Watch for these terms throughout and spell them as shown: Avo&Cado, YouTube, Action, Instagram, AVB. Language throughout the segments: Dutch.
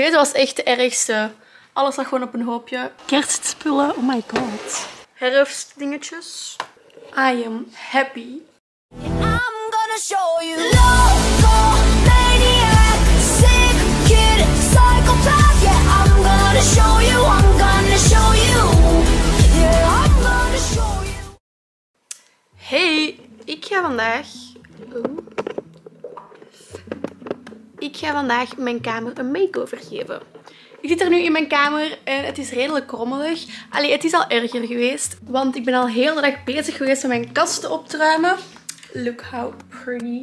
Deze was echt de ergste. Alles lag gewoon op een hoopje. Kerstspullen, oh my god. Herfstdingetjes. I am happy. I'm gonna show you love, maniac, sick kid, psychopath. Yeah, I'm gonna show you, I'm gonna show you. Yeah, I'm gonna show you. Hey, ik ga vandaag mijn kamer een makeover geven. Ik zit er nu in mijn kamer en het is redelijk rommelig. Allee, het is al erger geweest. Want ik ben al heel de dag bezig geweest om mijn kasten op te ruimen. Look how pretty.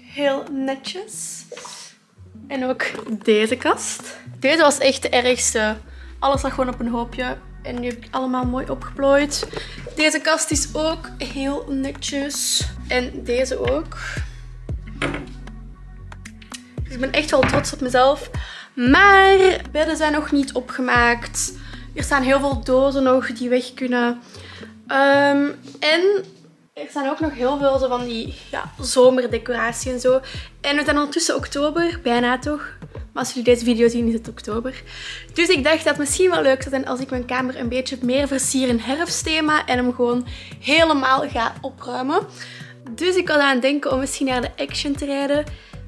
Heel netjes. En ook deze kast. Deze was echt de ergste. Alles lag gewoon op een hoopje. En nu heb ik allemaal mooi opgeplooid. Deze kast is ook heel netjes. En deze ook. Dus ik ben echt wel trots op mezelf. Maar bedden zijn nog niet opgemaakt. Er staan heel veel dozen nog die weg kunnen. En er staan ook nog heel veel zo van die zomerdecoratie en zo. En we zijn ondertussen oktober, bijna toch. Maar als jullie deze video zien is het oktober. Dus ik dacht dat het misschien wel leuk zou zijn als ik mijn kamer een beetje meer versier in herfstthema. En hem gewoon helemaal ga opruimen. Dus ik was aan het denken om misschien naar de Action te rijden.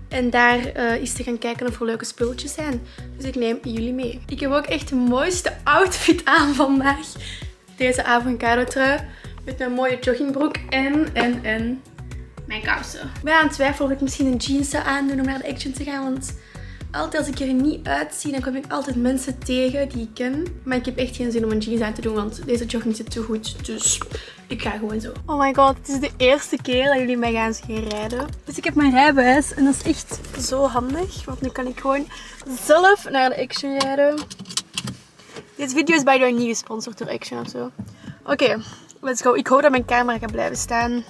En daar is te gaan kijken of er leuke spulletjes zijn. Dus ik neem jullie mee. Ik heb ook echt de mooiste outfit aan vandaag. Deze Avo&Cado trui. Met mijn mooie joggingbroek en mijn kousen. Ik ben aan het twijfelen of ik misschien een jeans zou aandoen om naar de Action te gaan. Want altijd als ik er niet uitzie, dan kom ik altijd mensen tegen die ik ken. Maar ik heb echt geen zin om een jeans aan te doen, want deze jogging zit te goed. Dus ik ga gewoon zo. Oh my god, het is de eerste keer dat jullie mij gaan zien rijden. Dus ik heb mijn rijbewijs en dat is echt zo handig. Want nu kan ik gewoon zelf naar de Action rijden. Deze video is by the way niet gesponsord door Action of zo. Oké, let's go. Ik hoop dat mijn camera gaat blijven staan.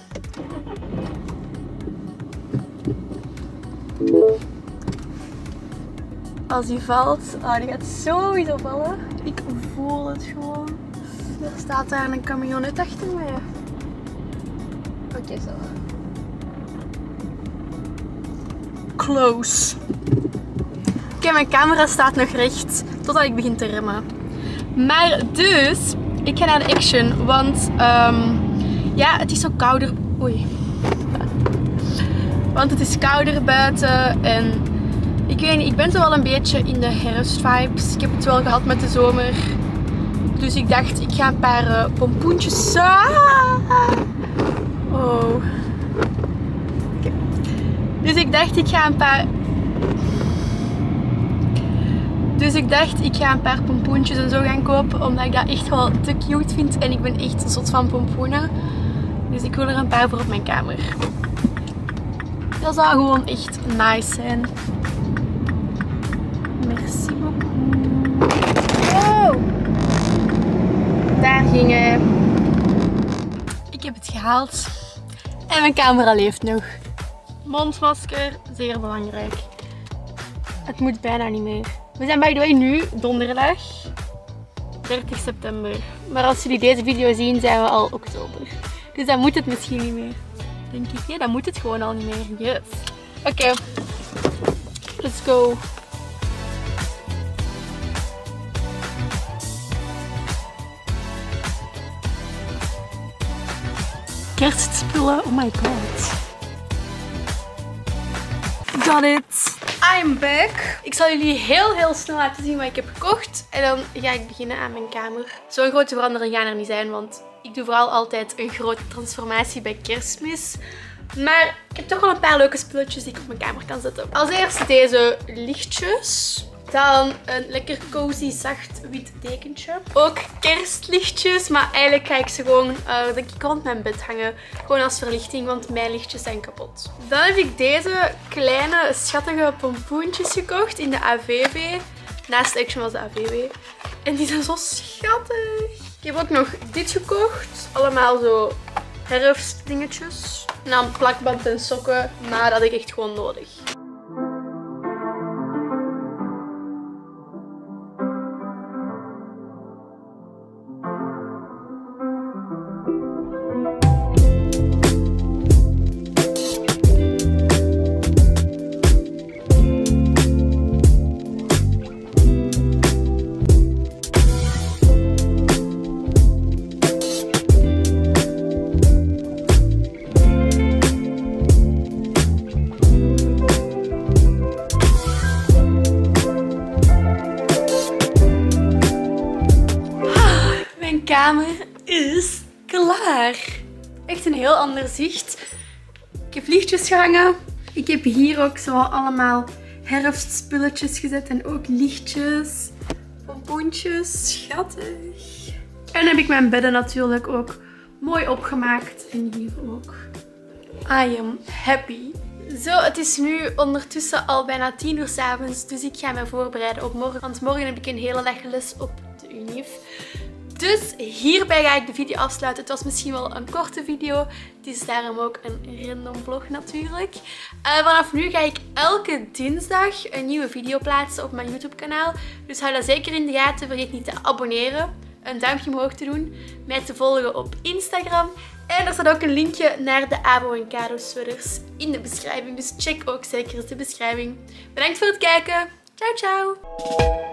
Als die valt, die gaat sowieso vallen. Ik voel het gewoon. Er staat daar een camionet achter mij. Oké, zo. Close. Oké, mijn camera staat nog recht totdat ik begin te remmen. Maar dus, ik ga naar de Action, want ja, het is zo kouder. Oei. Want het is kouder buiten en ik weet niet, ik ben zo wel een beetje in de herfstvibes. Ik heb het wel gehad met de zomer. Dus ik dacht, ik ga een paar pompoentjes. Dus ik dacht, ik ga een paar pompoentjes en zo gaan kopen. Omdat ik dat echt wel te cute vind. En ik ben echt zot van pompoenen. Dus ik wil er een paar voor op mijn kamer. Dat zou gewoon echt nice zijn. Merci beaucoup. Wow! Daar ging hij. Ik heb het gehaald. En mijn camera leeft nog. Mondmasker, zeer belangrijk. Het moet bijna niet meer. We zijn by the way nu donderdag 30 september. Maar als jullie deze video zien zijn we al oktober. Dus dan moet het misschien niet meer. Denk ik, nee, dan moet het gewoon al niet meer. Yes. Oké. Let's go. Kerstspullen, oh my god. Got it. I'm back. Ik zal jullie heel snel laten zien wat ik heb gekocht. En dan ga ik beginnen aan mijn kamer. Zo'n grote verandering gaan er niet zijn, want ik doe vooral altijd een grote transformatie bij kerstmis. Maar ik heb toch wel een paar leuke spulletjes die ik op mijn kamer kan zetten. Als eerst deze lichtjes. Dan een lekker cozy, zacht wit dekentje. Ook kerstlichtjes, maar eigenlijk ga ik ze gewoon denk ik rond mijn bed hangen. Gewoon als verlichting, want mijn lichtjes zijn kapot. Dan heb ik deze kleine, schattige pompoentjes gekocht in de AVB. Naast de Action was de AVB. En die zijn zo schattig. Ik heb ook nog dit gekocht. Allemaal zo herfstdingetjes. Nou, een plakband en sokken, maar dat had ik echt gewoon nodig. kamer is klaar. Echt een heel ander zicht. Ik heb lichtjes gehangen. Ik heb hier ook zo allemaal herfstspulletjes gezet en ook lichtjes, pompoentjes, schattig. En heb ik mijn bedden natuurlijk ook mooi opgemaakt en hier ook. I am happy. Zo, het is nu ondertussen al bijna 10 uur 's avonds, dus ik ga me voorbereiden op morgen. Want morgen heb ik een hele dag les op de UNIF. Dus hierbij ga ik de video afsluiten. Het was misschien wel een korte video. Het is daarom ook een random vlog natuurlijk. Vanaf nu ga ik elke dinsdag een nieuwe video plaatsen op mijn YouTube kanaal. Dus hou dat zeker in de gaten. Vergeet niet te abonneren. Een duimpje omhoog te doen. Mij te volgen op Instagram. En er staat ook een linkje naar de Avo&Cado sweaters in de beschrijving. Dus check ook zeker de beschrijving. Bedankt voor het kijken. Ciao, ciao.